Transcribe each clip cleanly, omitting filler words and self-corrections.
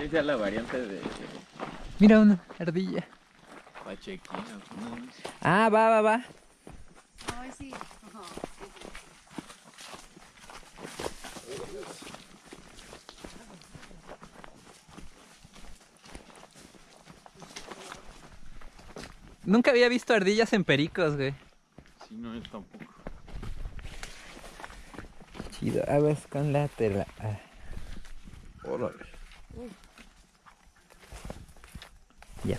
Sí, sea la variante de... Mira una ardilla. Pachequina. Ah, va. Ay, sí. Nunca había visto ardillas en Pericos, güey. Sí, no, yo tampoco. Chido, aguas con la tela. Órale. Ya.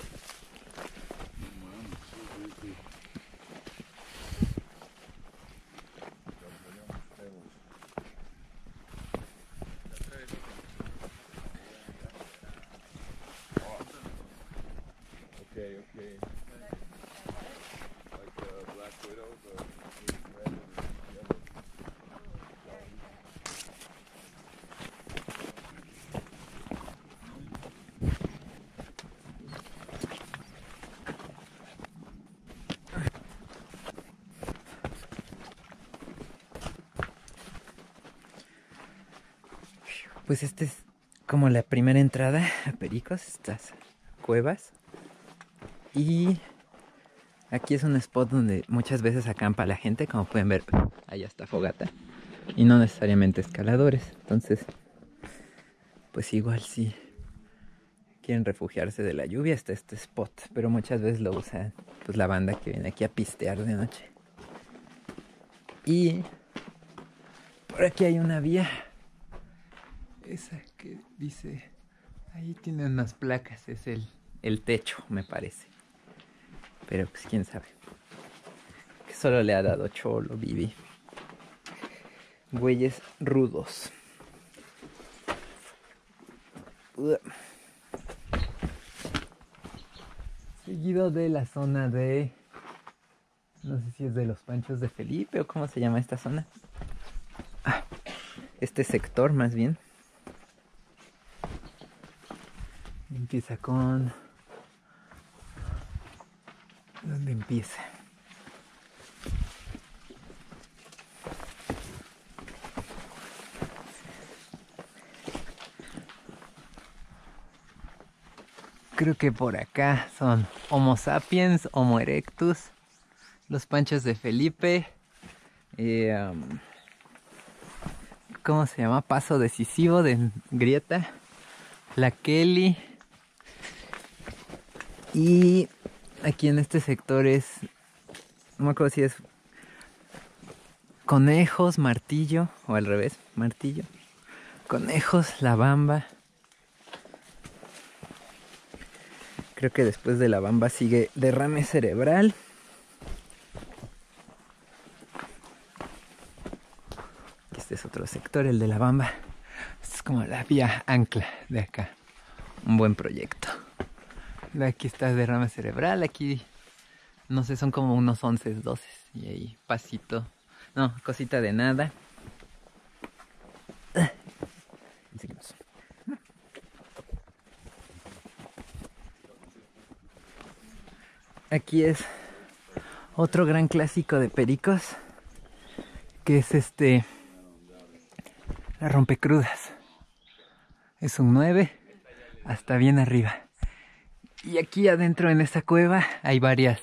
Pues esta es como la primera entrada a Pericos, estas cuevas. Y aquí es un spot donde muchas veces acampa la gente, como pueden ver, allá está fogata. Y no necesariamente escaladores, entonces pues igual si quieren refugiarse de la lluvia está este spot. Pero muchas veces lo usa pues la banda que viene aquí a pistear de noche. Y por aquí hay una vía. Esa que dice, ahí tiene unas placas, es el techo, me parece. Pero pues quién sabe. Que solo le ha dado Cholo Bibi. Güeyes rudos. Seguido de la zona de... No sé si es de los Panchos de Felipe o cómo se llama esta zona. Ah, este sector más bien. Empieza con... ¿Dónde empieza? Creo que por acá son Homo sapiens, Homo erectus, los Panchos de Felipe, ¿cómo se llama? Paso decisivo de grieta, la Kelly. Y aquí en este sector es, no me acuerdo si es Conejos, martillo, o al revés, martillo, Conejos, la bamba. Creo que después de la bamba sigue derrame cerebral. Este es otro sector, el de la bamba. Esta es como la vía ancla de acá. Un buen proyecto. Aquí está derrame cerebral, aquí no sé, son como unos 11, 12 y ahí pasito, no, cosita de nada. Y seguimos. Aquí es otro gran clásico de Pericos, que es la rompecrudas. Es un 9 hasta bien arriba. Y aquí adentro en esta cueva hay varias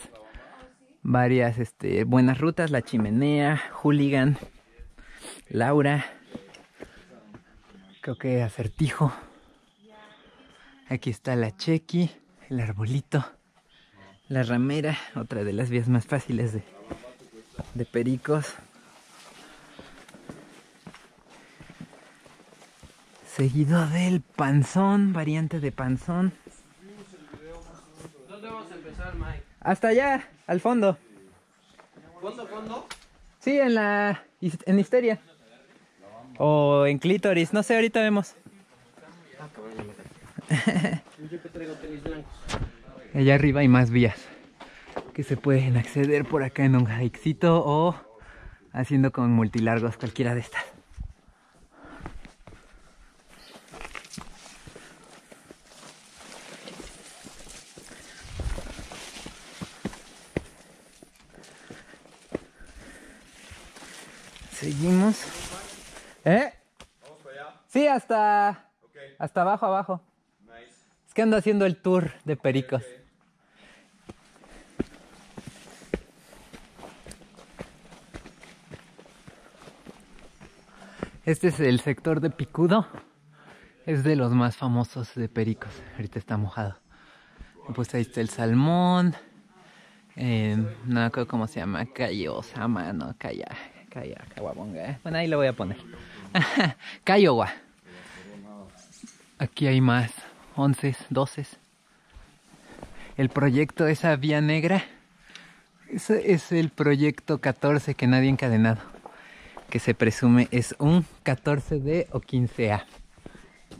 buenas rutas. La chimenea, hooligan, Laura, creo que acertijo. Aquí está la chequi, el arbolito, la ramera, otra de las vías más fáciles de Pericos. Seguido del panzón, variante de panzón. Hasta allá, al fondo. ¿Fondo? Sí, en histeria. O en clítoris, no sé, ahorita vemos. Allá arriba hay más vías que se pueden acceder por acá en un hikecito o haciendo con multilargos, cualquiera de estas. Seguimos. ¿Eh? ¿Vamos para allá? Sí, hasta abajo. que anda haciendo el tour de Pericos. Este es el sector de Picudo. Es de los más famosos de Pericos. Ahorita está mojado. Pues ahí está el salmón. No me acuerdo cómo se llama. Callosa mano. Caguabonga. Bueno, ahí lo voy a poner. Cayowa. Aquí hay más. 11, 12. El proyecto esa vía negra. Ese es el proyecto 14 que nadie ha encadenado. Que se presume es un 14D o 15A.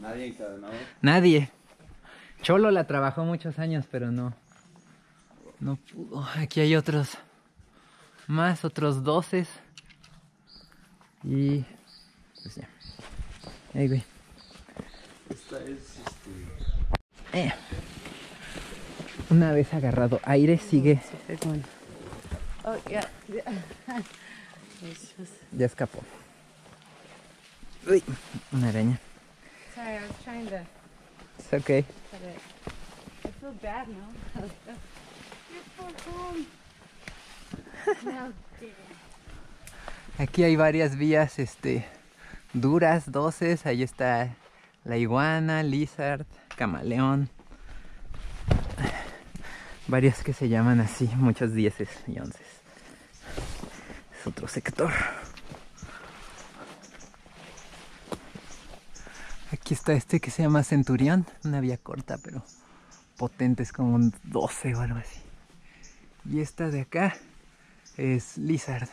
Nadie encadenado. Nadie. Cholo la trabajó muchos años, pero no pudo. Aquí hay otros más, otros 12. Y pues ya. Ahí, güey. Esta es una vez agarrado aire, sigue. Oh, yeah. Ya escapó. Uy, una araña. Sorry, I was trying to... It's okay. I feel bad now. Aquí hay varias vías duras, doces. Ahí está la iguana, lizard, camaleón. Varias que se llaman así, muchos 10s y 11s. Es otro sector. Aquí está que se llama Centurión, una vía corta pero potente, es como un 12 o algo así. Y esta de acá es Lizard,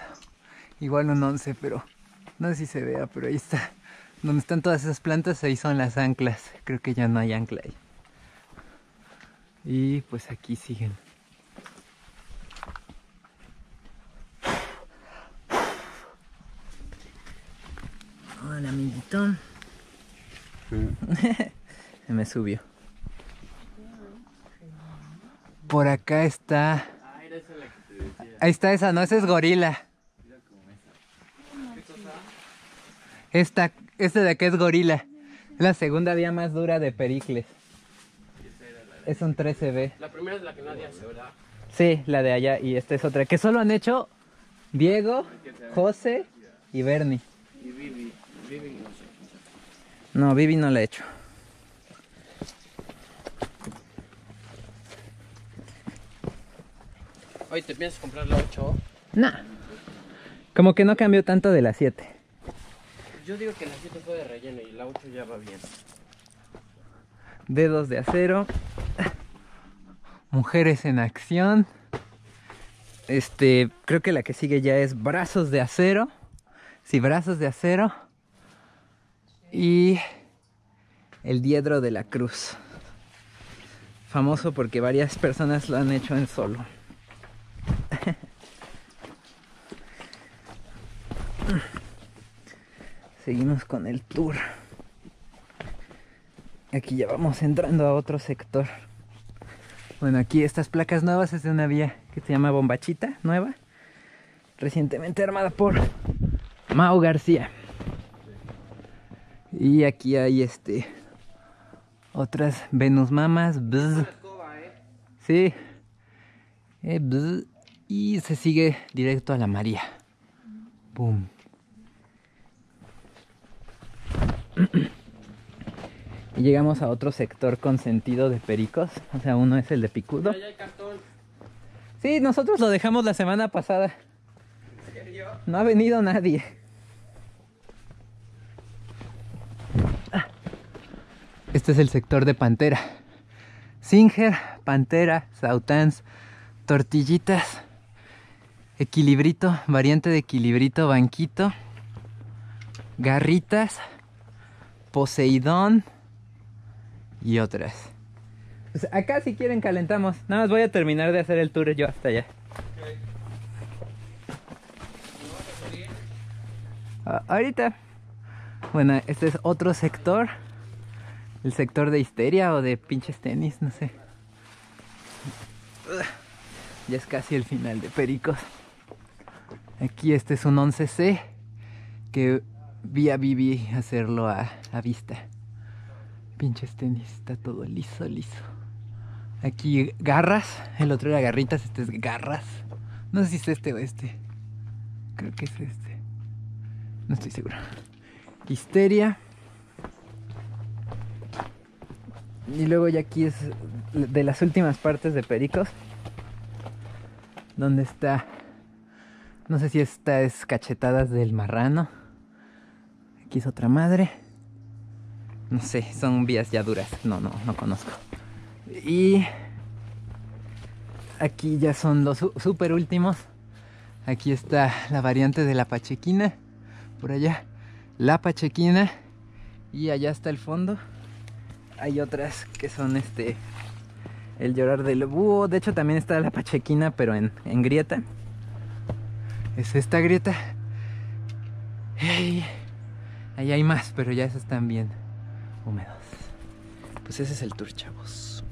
igual un 11, pero no sé si se vea, pero ahí está. Donde están todas esas plantas, ahí son las anclas, creo que ya no hay ancla ahí. Y pues aquí siguen. Hola, amiguito. Se me subió. Por acá está. Ah, era esa la que te decía. Ahí está esa, no, esa es gorila. Mira como esa. ¿Qué cosa? Esta de acá es gorila. Es la segunda vía más dura de Pericles. Es un 13B. La primera es la que nadie hace, ¿verdad? Sí, la de allá, y esta es otra que solo han hecho Diego, José y Bernie. Y Bibi. No, Bibi no la he hecho. Oye, ¿te piensas comprar la 8? No. Como que no cambió tanto de la 7. Yo digo que la 7 fue de relleno y la 8 ya va bien. Dedos de acero. Mujeres en acción. Creo que la que sigue ya es brazos de acero. Sí, brazos de acero. Y el diedro de la cruz. Famoso porque varias personas lo han hecho en solo. Seguimos con el tour. Aquí ya vamos entrando a otro sector. Bueno, aquí estas placas nuevas es de una vía que se llama Bombachita, nueva. Recientemente armada por Mau García. Y aquí hay otras Venus Mamas. Bzz. Sí. Bzz. Y se sigue directo a la María. Boom. Y llegamos a otro sector con sentido de Pericos. O sea, uno es el de Picudo. Allá hay cartón. Sí, nosotros lo dejamos la semana pasada. ¿En serio? No ha venido nadie. Este es el sector de Pantera. Singer, Pantera, Sautans, Tortillitas, Equilibrito, variante de Equilibrito, Banquito, Garritas, Poseidón y otras. Pues acá si quieren calentamos. Nada más voy a terminar de hacer el tour yo hasta allá. Okay. ¿No vas a salir? Ahorita. Bueno, este es otro sector. El sector de histeria o de pinches tenis, no sé. Ya es casi el final de Pericos. Aquí este es un 11C que vi a Bibi hacerlo a vista. pinches tenis, está todo liso, liso. Aquí garras, el otro era garritas, este es garras. No sé si es este o este. Creo que es este. No estoy seguro. Histeria. Y luego ya aquí es de las últimas partes de Pericos, donde está, no sé si esta es cachetadas del marrano. Aquí es otra madre. No sé, son vías ya duras. No conozco. Y aquí ya son los super últimos. Aquí está la variante de la Pachequina. Por allá, la Pachequina. Y allá está el fondo. Hay otras que son el llorar del búho. De hecho también está la Pachequina, pero en grieta. Es esta grieta. Hey, ahí hay más, pero ya esos están bien húmedos. Pues ese es el tour, chavos.